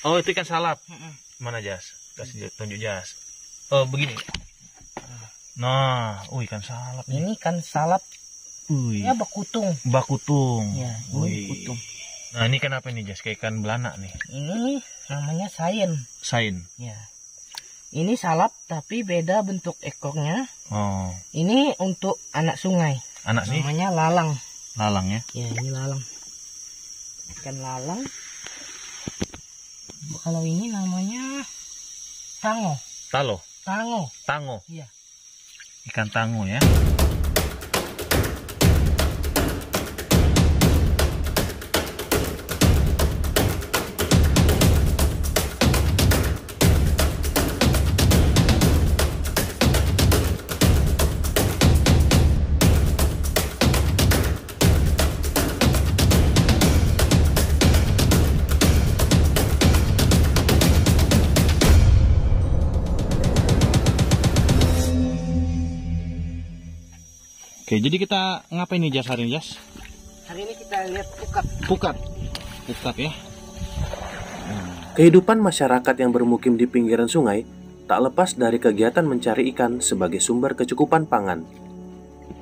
Oh, itu ikan salap. Mana Jas? Kasih tunjuk Jas. Oh, begini. Nah, ikan salap. Ini ikan salap. Ya, bakutung. Bakutung. Ya, ini bakutung. Nah, ini ikan apa nih Jas? Kayak ikan belanak nih. Ini namanya sain. Sain. Ya. Ini salap tapi beda bentuk ekornya. Oh. Ini untuk anak sungai. Anak nih? Namanya lalang. Lalang ya? Ya, ini lalang. Ikan lalang. Kalau ini namanya tango. Talo? Tango. Tango? Iya. Ikan tango ya. Oke, jadi kita ngapain nih Jas hari ini Jas? Hari ini kita lihat pukat. Pukat? Pukat ya. Kehidupan masyarakat yang bermukim di pinggiran sungai tak lepas dari kegiatan mencari ikan sebagai sumber kecukupan pangan.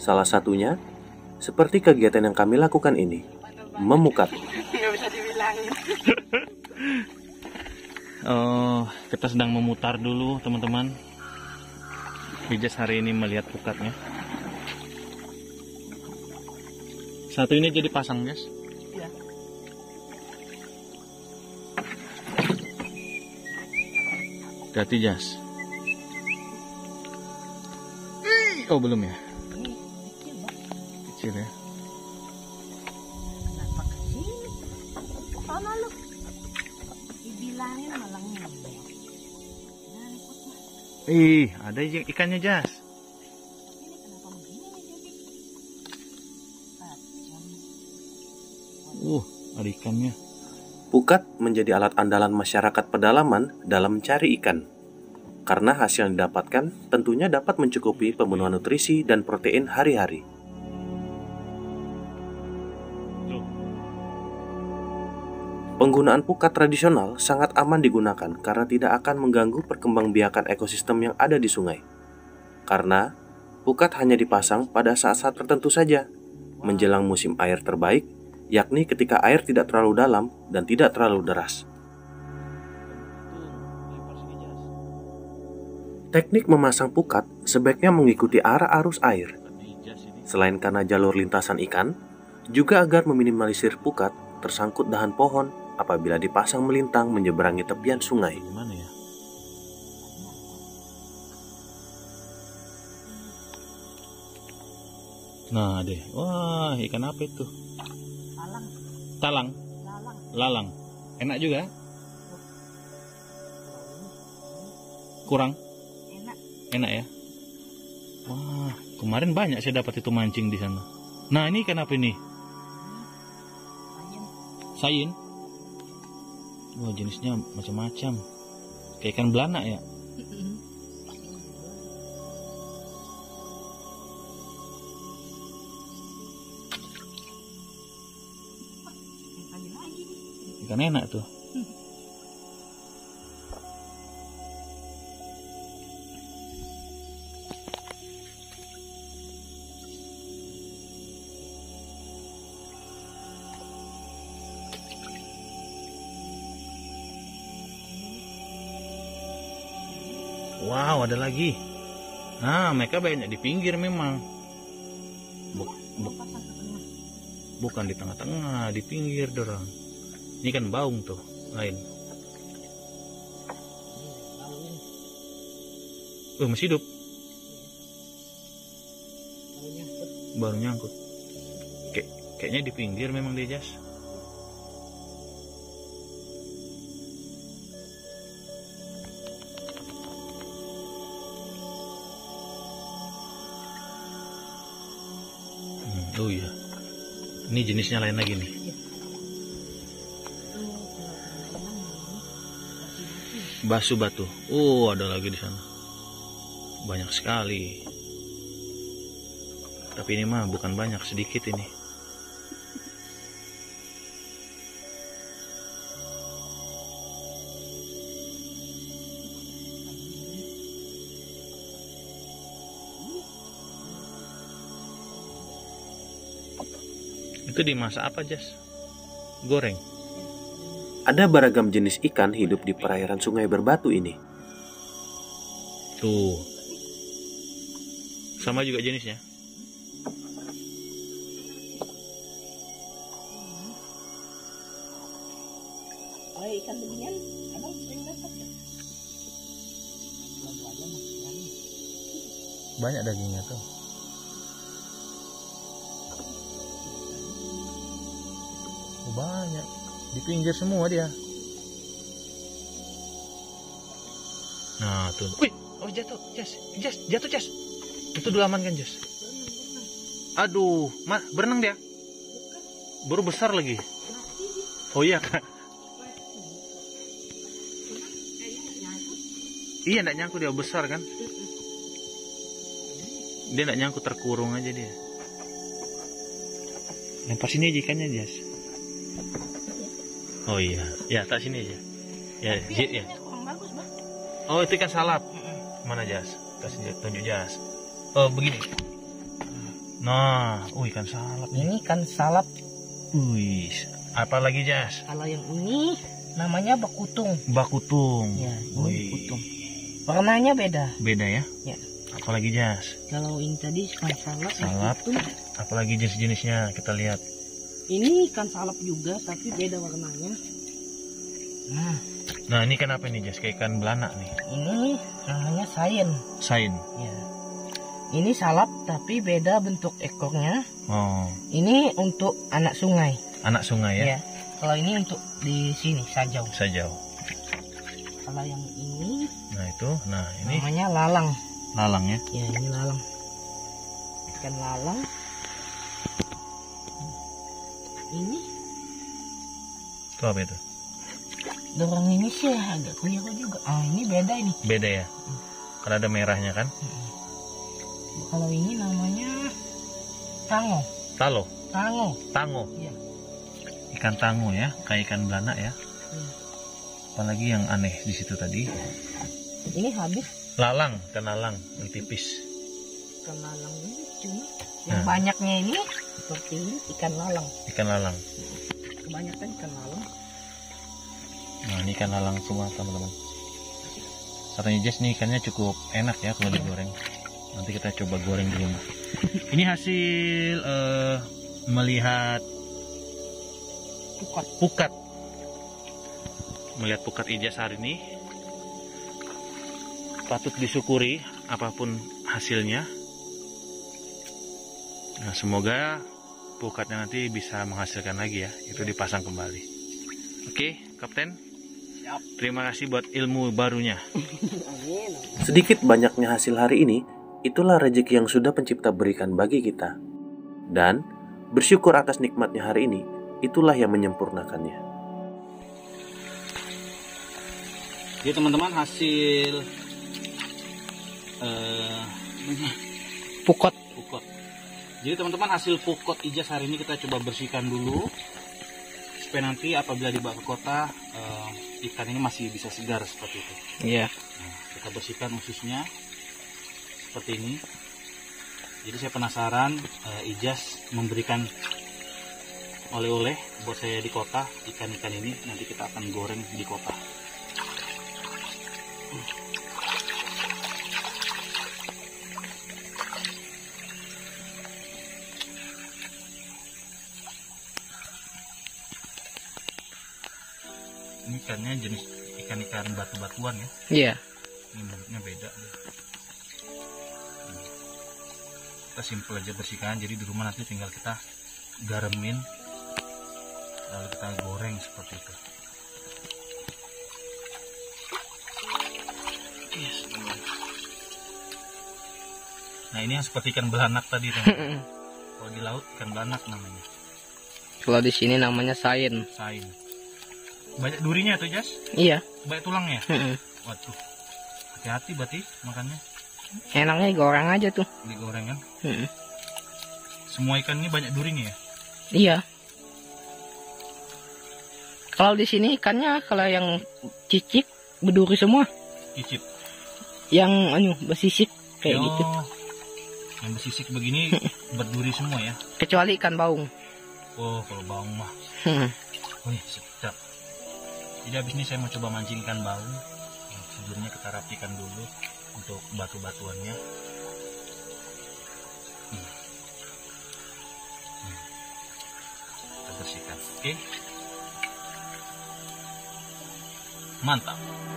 Salah satunya, seperti kegiatan yang kami lakukan ini, memukat. Nggak bisa dibilangin. Kita sedang memutar dulu teman-teman. Jas hari ini melihat pukatnya. Satu ini jadi pasang, Jas? Iya. Ganti, Jas. Oh, belum ya? Kecil ya. Kenapa kecil? Sama lu. Dibilangin malah ngombe. Ada ikannya, Jas. Ada ikannya. Pukat menjadi alat andalan masyarakat pedalaman dalam mencari ikan. Karena hasil yang didapatkan tentunya dapat mencukupi pemenuhan nutrisi dan protein hari-hari. Penggunaan pukat tradisional sangat aman digunakan karena tidak akan mengganggu perkembangbiakan ekosistem yang ada di sungai. Karena pukat hanya dipasang pada saat-saat tertentu saja, menjelang musim air terbaik, yakni ketika air tidak terlalu dalam dan tidak terlalu deras. Teknik memasang pukat sebaiknya mengikuti arah arus air. Selain karena jalur lintasan ikan, juga agar meminimalisir pukat tersangkut dahan pohon apabila dipasang melintang menyeberangi tepian sungai. Gimana ya? Nah deh, wah ikan apa itu? Talang, lalang, enak juga. Kurang, enak ya. Wah, kemarin banyak saya dapat itu mancing di sana. Nah ini ikan apa ini? Sain. Wah jenisnya macam-macam. Kayak ikan belanak ya. Ikan enak tuh. Wow, ada lagi. Nah, mereka banyak di pinggir memang. Bukan di tengah-tengah, di pinggir dorang. Ini kan baung tuh, lain. Masih hidup. Baru nyangkut. Kayaknya di pinggir memang dia Jas. Iya. Ini jenisnya lain lagi nih. Basu batu. Ada lagi di sana. Banyak sekali. Tapi ini mah bukan banyak, sedikit ini. Itu dimasak apa, Jas? Goreng. Ada beragam jenis ikan hidup di perairan sungai berbatu ini. Tuh. Sama juga jenisnya. Oh, ikan beginian emang sering dapat ya? Banyak dagingnya tuh. Oh, banyak. Di pinggir semua dia. Nah, tuh. Wih, oh jatuh, Jas. Jas, jatuh, Jas. Itu dulaman kan, Jas? Aduh, berenang dia. Baru besar lagi. Oh iya, Kak. Iya, enggak nyangkut dia besar kan? Dia enggak nyangkut, terkurung aja dia. Lempar sini ikannya, Jas. Oh iya, ya tak sini aja. Ya, ya. Oh, itu ikan salap. Mana, Jas? Kasih tunjuk, Jas. Oh, begini. Nah, ikan salap. Ini ikan salap. Wih, apa lagi, Jas? Kalau yang ini namanya bakutung. Bakutung. Ya, bakutung. Warnanya beda. Beda ya? Ya. Apalagi, Jas? Kalau ini tadi ikan salap. Salap. Apalagi jenis-jenisnya kita lihat. Ini ikan salap juga, tapi beda warnanya. Nah, ini ikan apa nih, Jas? Kayak ikan belanak nih. Ini namanya sain. Sain. Ya. Ini salap, tapi beda bentuk ekornya. Oh. Ini untuk anak sungai. Anak sungai ya? Ya. Kalau ini untuk di sini, sajau. Sajau. Kalau yang ini. Nah, itu. Nah, ini. Namanya lalang. Lalang ya? Ya, ini lalang. Ikan lalang. Ini itu apa itu? Dorong ini sih agak keliru juga. Ah, ini beda ini. Beda ya? Karena ada merahnya kan? Kalau ini namanya tango. Talo? Tango. Tango? Iya. Ikan tango ya, kayak ikan belanak ya. Apalagi yang aneh di situ tadi? Ini habis. Lalang, kenalang, yang tipis. Kenalang ini cuma yang banyaknya ini seperti ini, ikan lalang. Ikan lalang. Kebanyakan ikan lalang. Nah, ini ikan lalang semua, teman-teman. Katanya Jas nih ikannya cukup enak ya kalau digoreng. Nanti kita coba goreng di rumah. Ini hasil melihat pukat. Pukat. Melihat pukat Jas hari ini. Patut disyukuri apapun hasilnya. Nah, semoga pukatnya nanti bisa menghasilkan lagi ya. Itu dipasang kembali. Oke, Kapten. Terima kasih buat ilmu barunya. Sedikit banyaknya hasil hari ini, itulah rezeki yang sudah Pencipta berikan bagi kita. Dan bersyukur atas nikmatnya hari ini, itulah yang menyempurnakannya. Ya teman-teman, hasil pukat. Jadi teman-teman, hasil pukat Jas hari ini kita coba bersihkan dulu supaya nanti apabila dibawa ke kota ikan ini masih bisa segar seperti itu. Iya. Nah, kita bersihkan ususnya seperti ini. Jadi saya penasaran Jas memberikan oleh-oleh buat saya di kota, ikan-ikan ini nanti kita akan goreng di kota. Ini ikannya jenis ikan-ikan batu-batuan ya? Iya. Ini bentuknya beda. Kita simpel aja bersihkan, jadi di rumah nanti tinggal kita garemin, lalu kita goreng seperti itu. Nah, ini yang seperti ikan belanak tadi. Kalau di laut ikan belanak namanya. Kalau di sini namanya sain. Sain. Banyak durinya tuh, Jas? Iya. Banyak tulangnya? Waduh, hati-hati berarti makannya. Enaknya digoreng aja tuh. Digoreng kan? Semua ikan ini banyak durinya ya? Iya. Kalau di sini ikannya, kalau yang cicik berduri semua. Cicik? Yang bersisik kayak gitu. Yang bersisik begini berduri semua ya? Kecuali ikan baung. Wah, kalau baung mah. Wih, sedap. Jadi habis ini saya mau coba mancingkan baung. Sebelumnya kita rapikan dulu untuk batu-batuannya. Kita bersihkan. Oke. Mantap.